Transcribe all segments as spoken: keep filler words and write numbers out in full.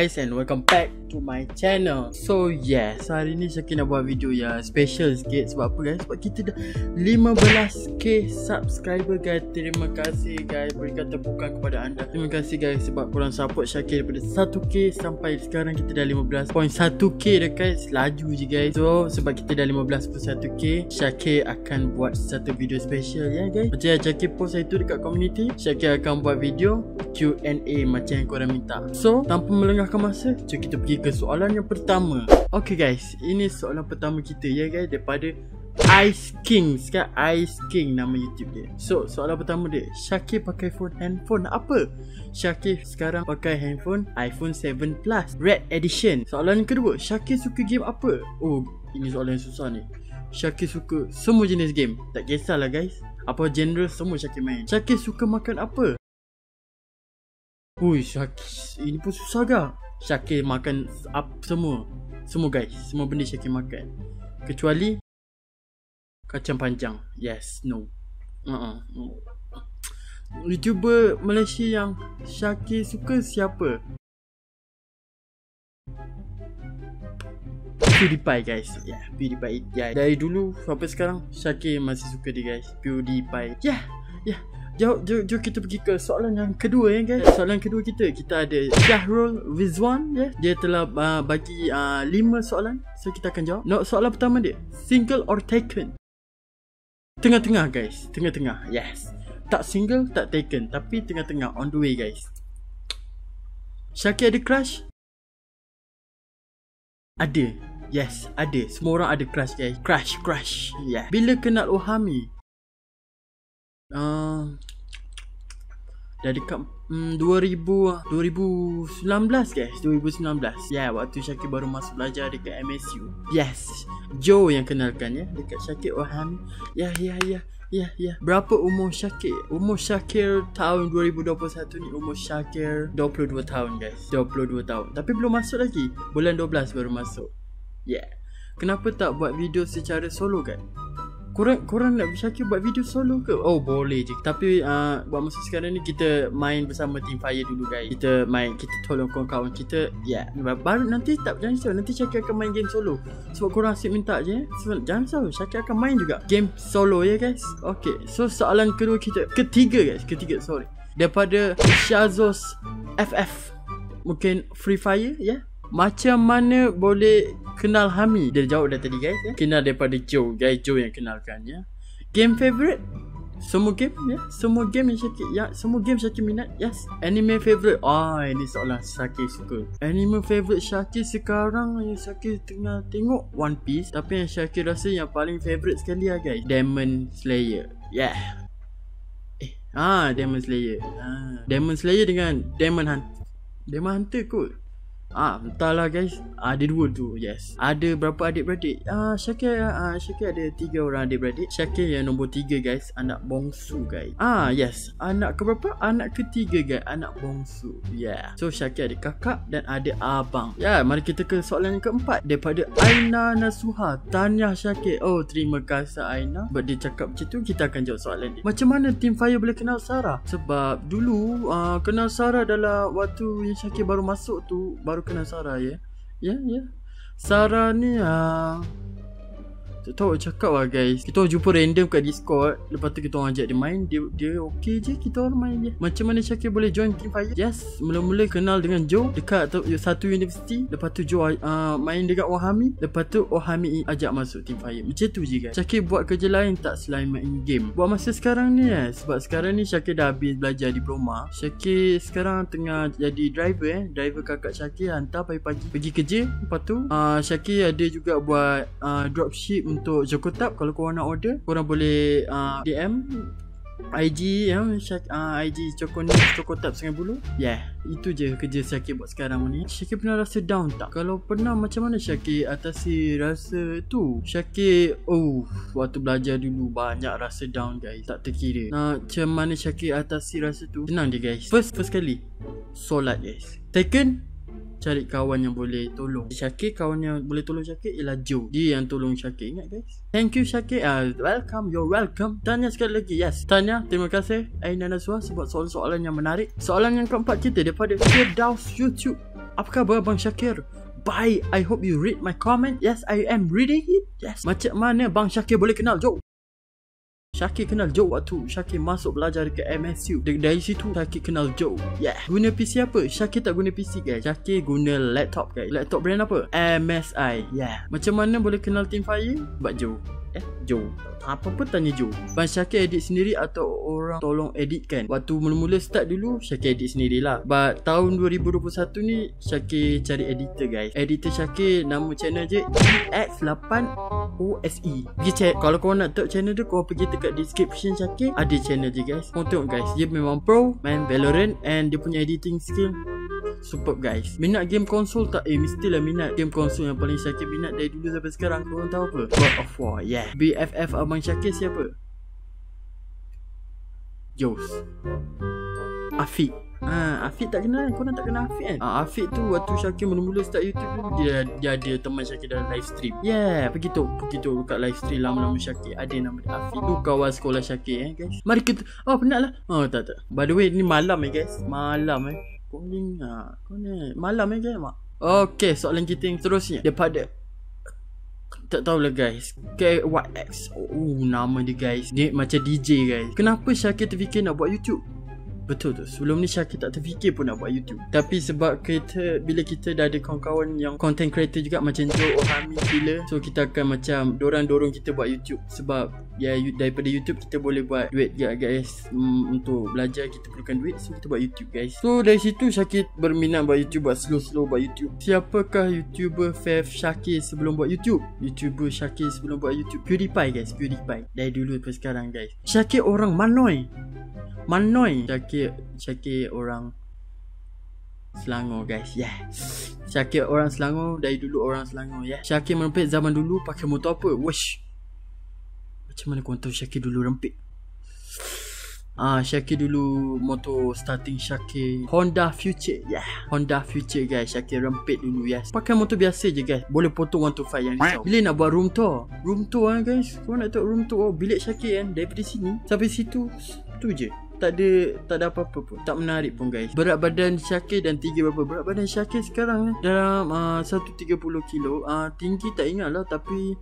Guys, and welcome back to my channel. So yes, hari ni Syakir nak buat video yang special sikit. Sebab apa guys? Sebab kita dah lima belas K subscriber guys. Terima kasih guys, berikan tepukan kepada anda. Terima kasih guys sebab korang support Syakir daripada satu K sampai sekarang kita dah lima belas perpuluhan satu K dekat. Laju je guys. So sebab kita dah lima belas perpuluhan satu K, Syakir akan buat satu video special ya guys. Macam yang Syakir post hari tu dekat community, Syakir akan buat video Q and A macam yang korang minta. So tanpa melengah masa, jom kita pergi ke soalan yang pertama. Okay guys, ini soalan pertama kita ya guys, daripada Ice King. Sekarang Ice King nama YouTube dia. So soalan pertama dia, Syakir pakai phone handphone apa? Syakir sekarang pakai handphone iPhone seven plus Red Edition. Soalan yang kedua, Syakir suka game apa? Oh, ini soalan yang susah ni. Syakir suka semua jenis game, tak kisahlah guys, apa genre semua Syakir main. Syakir suka makan apa? Ui, Syakir, ini pun susah ke? Syakir makan up semua. Semua guys, semua benda Syakir makan. Kecuali kacang panjang. Yes, no. Uh-uh. YouTuber Malaysia yang Syakir suka siapa? PewDiePie guys. Yeah, PewDiePie guys. Dari dulu sampai sekarang Syakir masih suka dia guys, PewDiePie. Yeah, yeah. Jom, jom, jom kita pergi ke soalan yang kedua ya guys. Soalan kedua kita, kita ada Jahrul Vizwan ya. Dia telah uh, bagi lima uh, soalan. So kita akan jawab. No, soalan pertama dia, single or taken? Tengah-tengah guys, tengah-tengah. Yes. Tak single, tak taken, tapi tengah-tengah, on the way guys. Syakir ada crush? Ada. Yes, ada. Semua orang ada crush guys. Crush, crush. Yeah. Bila kenal Oohami? Uh, dah dekat um, dua ribu sembilan belas guys, dua ribu sembilan belas. Yeah, waktu Syakir baru masuk belajar dekat M S U. Yes, Joe yang kenalkan ya, dekat Syakir Oohami. Ya, yeah, ya, yeah, ya, yeah, ya, yeah, ya. Yeah. Berapa umur Syakir? Umur Syakir tahun dua ribu dua puluh satu ni, umur Syakir dua puluh dua tahun guys, dua puluh dua tahun. Tapi belum masuk lagi, bulan dua belas baru masuk. Yeah. Kenapa tak buat video secara solo guys? Korang, korang nak Syakir buat video solo ke? Oh boleh je. Tapi uh, buat masa sekarang ni kita main bersama Team Fire dulu guys. Kita main, kita tolong kawan-kawan kita. Ya, yeah. Baru nanti tak, jangan risau, nanti Syakir akan main game solo. Sebab korang asyik minta je. So, jangan risau, Syakir akan main juga game solo ya guys. Okay, so soalan kedua kita, Ketiga guys Ketiga sorry, daripada Shazos F F. Mungkin Free Fire ya, yeah? Macam mana boleh kenal Hami? Dia jawab dah tadi guys ya. Kenal daripada Joe guys, Joe yang kenalkan ya. Game favourite? Semua game ya. Semua game yang Syakir ya. Semua game Syakir minat. Yes. Anime favourite? Ah, ini soalan Syakir suka. Anime favourite Syakir sekarang yang Syakir tengah tengok One Piece. Tapi yang Syakir rasa yang paling favourite sekali lah guys, Demon Slayer. Yeah. Eh, ah, Demon Slayer. Ah, Demon Slayer dengan Demon Hunter. Demon Hunter kot. Ah, entahlah guys, ada dua tu. Yes. Ada berapa adik-beradik? Ah, Syakir ah, Syakir ada tiga orang adik-beradik. Syakir yang nombor tiga guys, anak bongsu guys. Ah, yes. Anak keberapa? Anak ketiga guys, anak bongsu. Yeah. So Syakir ada kakak dan ada abang. Ya, yeah, mari kita ke soalan yang keempat daripada Aina Nasuhar. Tahniah Syakir. Oh, terima kasih Aina. Sebab dia cakap macam tu, kita akan jawab soalan dia. Macam mana Team Fire boleh kenal Sarah? Sebab dulu ah, kenal Sarah dalam waktu yang Syakir baru masuk tu, baru kenal Sarah ya. Ya, ya. Sarah ni ah, tak tahu cakap lah guys. Kita jumpa random kat Discord, lepas tu kita orang ajak dia main. Dia dia okey je, kita orang main dia. Macam mana Syakir boleh join Team Fire? Yes, mula-mula kenal dengan Joe dekat satu universiti. Lepas tu Joe uh, main dekat Oohami. Lepas tu Oohami ajak masuk Team Fire. Macam tu je guys. Syakir buat kerja lain tak selain main game buat masa sekarang ni eh. Sebab sekarang ni Syakir dah habis belajar diploma. Syakir sekarang tengah jadi driver eh. Driver kakak Syakir hantar pagi-pagi pergi kerja. Lepas tu uh, Syakir ada juga buat uh, dropship untuk Chocotop. Kalau korang nak order, korang boleh uh, D M I D ya, uh, I D Choconix, Chocotop, Sungai Buloh. Yeah, itu je kerja Syakir buat sekarang ni. Syakir pernah rasa down tak? Kalau pernah, macam mana Syakir atasi rasa tu? Syakir, oh, waktu belajar dulu banyak rasa down guys, tak terkira. Nah, macam mana Syakir atasi rasa tu? Tenang dia guys. First, first kali, solat guys. Second, cari kawan yang boleh tolong Syakir. Kawan yang boleh tolong Syakir ialah Joe. Dia yang tolong Syakir, ingat guys. Thank you Syakir, uh, welcome, you're welcome. Tanya sekali lagi, yes, Tanya, terima kasih Ainan Aswad sebab soalan-soalan yang menarik. Soalan yang keempat kita daripada Daos YouTube. Apa khabar Bang Syakir? Bye, I hope you read my comment. Yes, I am reading it. Yes. Macam mana Bang Syakir boleh kenal Joe? Syakir kenal Joe waktu Syakir masuk belajar dekat M S U. Dari situ Syakir kenal Joe. Yeah. Guna P C apa? Syakir tak guna P C guys. Syakir guna laptop guys. Laptop brand apa? M S I. Yeah. Macam mana boleh kenal Team Fire? Sebab Joe. Eh, Joe. Apa pun tanya Joe. Bang Syakir edit sendiri atau orang tolong editkan? Waktu mula-mula start dulu Syakir edit sendirilah. But tahun dua ribu dua puluh satu ni Syakir cari editor guys. Editor Syakir nama channel je E X p eight z. Pergi check. Kalau korang nak tengok channel dia, korang pergi dekat description Syakir, ada channel je guys. Korang tengok guys, dia memang pro main Valorant and dia punya editing skill superb guys. Minat game konsol tak? Eh, mestilah minat. Game konsol yang paling Syakir minat dari dulu sampai sekarang, korang tahu apa? God of War. Yeah. B F F Abang Syakir siapa? Jos Afiq. Ha, Afiq tak kenal kan? Korang tak kenal Afiq kan? Ha, Afiq tu waktu Syakir mula-mula start YouTube tu, dia, dia ada teman Syakir dalam live stream. Yeah, pergi tu, pergi tu kat live stream lama-lama Syakir. Ada nama dia Afiq. Tu kawan sekolah Syakir eh guys. Mari kita, oh penat lah. Oh tak tak, by the way ni malam eh guys. Malam eh. Kau ni nak, kau ni malam eh guys mak. Okay, soalan kita yang seterusnya daripada, tak tahulah guys, K Y X. Oh, nama dia guys. Dia macam D J guys. Kenapa Syakir terfikir nak buat YouTube? Betul tu, sebelum ni Syakir tak terfikir pun nak buat YouTube. Tapi sebab kita, bila kita dah ada kawan-kawan yang content creator juga macam Joe, Oohami, Killer, so kita akan macam dorang dorong kita buat YouTube. Sebab ya, daripada YouTube kita boleh buat duit juga guys. hmm, Untuk belajar kita perlukan duit, so kita buat YouTube guys. So dari situ Syakir berminat buat YouTube, buat slow-slow buat YouTube. Siapakah YouTuber fave Syakir sebelum buat YouTube? YouTuber Syakir sebelum buat YouTube, PewDiePie guys. PewDiePie dari dulu sampai sekarang guys. Syakir orang Manoi. Manoi. Syakir, Syakir orang Selangor guys. Yeah. Syakir orang Selangor, dari dulu orang Selangor. Yeah. Syakir merempit zaman dulu pakai motor apa? Wesh. Macam mana kau tahu Syakir dulu rempit? Ah, Syakir dulu motor starting Syakir Honda Future. Yeah. Honda Future guys. Syakir rempit dulu guys. Pakai motor biasa je guys. Boleh potong one two five yang risau. Bila nak buat room tour? Room tour kan guys. Kau nak tengok room tour? Oh, bilik Syakir kan, daripada sini sampai situ tu je. Tak ada, tak ada apa-apa pun. Tak menarik pun guys. Berat badan Syakir dan tinggi berapa? Berat badan Syakir sekarang dalam uh, seratus tiga puluh kilo. uh, Tinggi tak ingat lah, tapi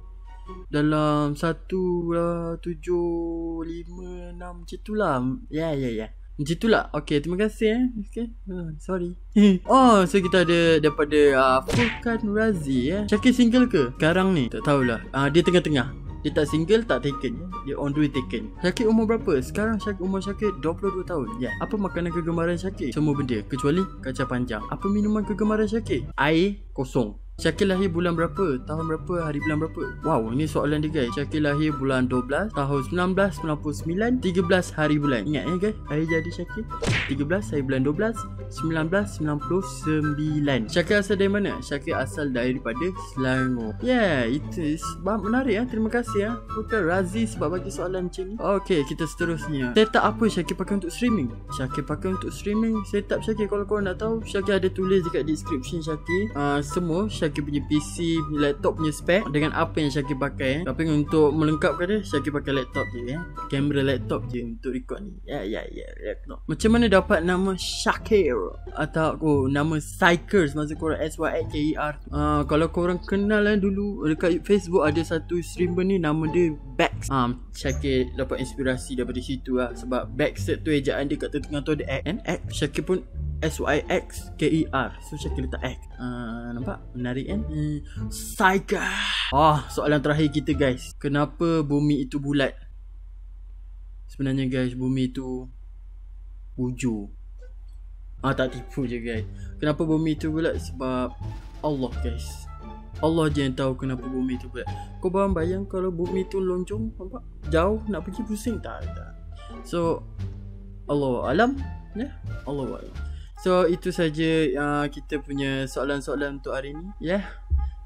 dalam satu tujuh lima enam macam tu lah. Ya yeah, ya yeah, ya yeah. Macam tu lah. Okay, terima kasih eh. Okay, oh, sorry. Oh, so kita ada daripada uh, Fokan Razzi eh. Syakir single ke sekarang ni? Tak tahulah. uh, Dia tengah-tengah. Dia tak single, tak taken. Dia on the way taken. Syakir umur berapa? Sekarang Syakir, umur Syakir dua puluh dua tahun. Ya. Yeah. Apa makanan kegemaran Syakir? Semua benda kecuali kacang panjang. Apa minuman kegemaran Syakir? Air kosong. Syakir lahir bulan berapa? Tahun berapa? Hari bulan berapa? Wow, ini soalan dia guys. Syakir lahir bulan dua belas tahun seribu sembilan ratus sembilan puluh sembilan, tiga belas hari bulan. Ingat ya guys, hari jadi Syakir tiga belas hari bulan dua belas seribu sembilan ratus sembilan puluh sembilan. Syakir asal dari mana? Syakir asal daripada Selangor. Yeah, itu sebab menarik ya. Terima kasih ya Fokan Razzi sebab bagi soalan macam ni. Okay, kita seterusnya. Setup apa Syakir pakai untuk streaming? Syakir pakai untuk streaming setup Syakir, kalau korang nak tahu, Syakir ada tulis dekat description Syakir uh, semua Syakir punya P C, laptop punya spec dengan apa yang Syakir pakai eh. Tapi untuk melengkapkan dia, Syakir pakai laptop je eh. Kamera laptop je untuk record ni. Ya yeah, ya yeah, ya yeah, laptop. Macam mana dapat nama Syakir atau oh, nama Syxker semasa korang S Y X K E R? uh, Kalau korang kenal eh, dulu dekat Facebook ada satu streamer ni nama dia Bax. uh, Syakir dapat inspirasi daripada situ lah. Sebab Bax tu ejaan dia kat tengah tu ada X and X. Syakir pun S Y X K E R, so Syakir letak X. uh, Nampak? Menarik kan? hmm. Syakir. Oh, soalan terakhir kita guys. Kenapa bumi itu bulat? Sebenarnya guys, bumi itu bujur. Ah, tak tipu je guys. Kenapa bumi itu bulat? Sebab Allah guys. Allah je yang tahu kenapa bumi itu bulat. Kau bayang-bayang kalau bumi itu lonjong, nampak? Jauh nak pergi pusing tak? Tak. So Allah alam, ya, yeah? Allah alam. So itu saja uh, kita punya soalan-soalan untuk hari ni, ya. Yeah?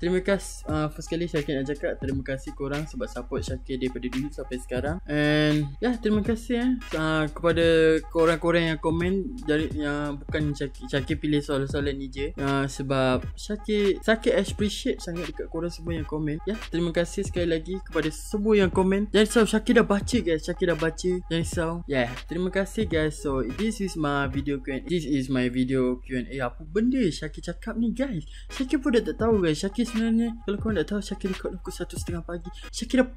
Terima kasih, uh, first kali Syakir nak cakap terima kasih korang sebab support Syakir daripada dulu sampai sekarang. And ya, yeah, terima kasih eh, uh, kepada korang-korang yang komen dari, yang bukan Syakir, Syakir pilih soalan-soalan ni je, uh, sebab Syakir Syakir appreciate sangat dekat korang semua yang komen. Ya, yeah, terima kasih sekali lagi kepada semua yang komen. Jangan risau, Syakir dah baca guys, Syakir dah baca, jangan risau. Ya, yeah, terima kasih guys. So this is my video Q and A. This is my video Q and A. Apa benda Syakir cakap ni guys? Syakir pun dah tak tahu guys. Syakir sebenarnya kalau korang tak tahu, Syakir record pukul satu tiga puluh pagi. Syakir dah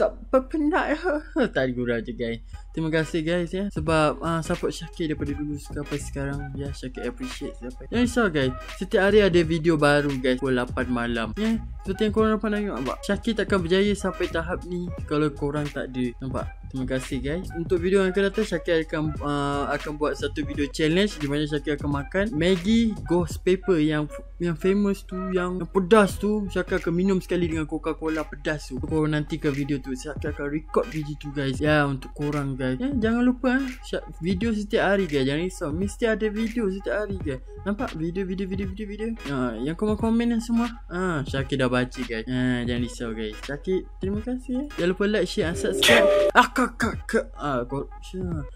tak penat lah. Tak gurau je guys. Terima kasih guys ya, sebab uh, support Syakir daripada dulu sampai sekarang. Ya, Syakir appreciate sampai. Jangan risau guys, setiap hari ada video baru guys pukul lapan malam. Ya, seperti yang korang dapat tengok, nampak? Syakir takkan berjaya sampai tahap ni kalau korang tak ada, nampak? Terima kasih guys. Untuk video yang akan datang, Syakir akan uh, akan buat satu video challenge di mana Syakir akan makan Maggi Ghost Pepper yang yang famous tu, yang, yang pedas tu. Syakir akan minum sekali dengan Coca-Cola pedas tu. So, korang nantikan video tu. Syakir akan record video tu guys. Ya, untuk korang guys. Ya, jangan lupa eh, video setiap hari guys. Jangan risau, mesti ada video setiap hari guys. Nampak? Video video video video video. Ha, yang komen-komen yang semua. Ah, ha, Syakir dah baca guys. Ha, jangan risau guys. Syakir, terima kasih. Eh. Jangan lupa like, share and subscribe. Ah, Kak kak kak ah kor sure.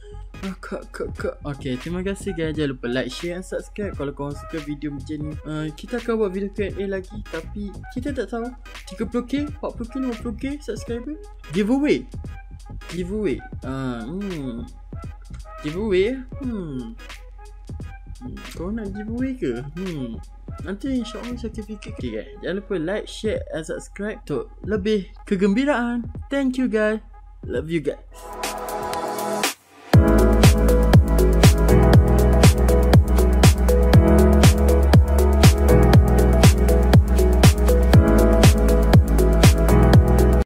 ah, kak kak kak okay, terima kasih guys. Jangan lupa like, share dan subscribe kalau korang suka video macam ni. Uh, kita akan buat video Q and A lagi, tapi kita tak tahu tiga puluh K, empat puluh K, lima puluh K subscriber giveaway giveaway ah uh, hmm giveaway hmm korang nak giveaway ke? hmm Nanti insyaAllah Syakir fikir. Okay guys, jangan lupa like, share and subscribe untuk lebih kegembiraan. Thank you guys. Love you guys.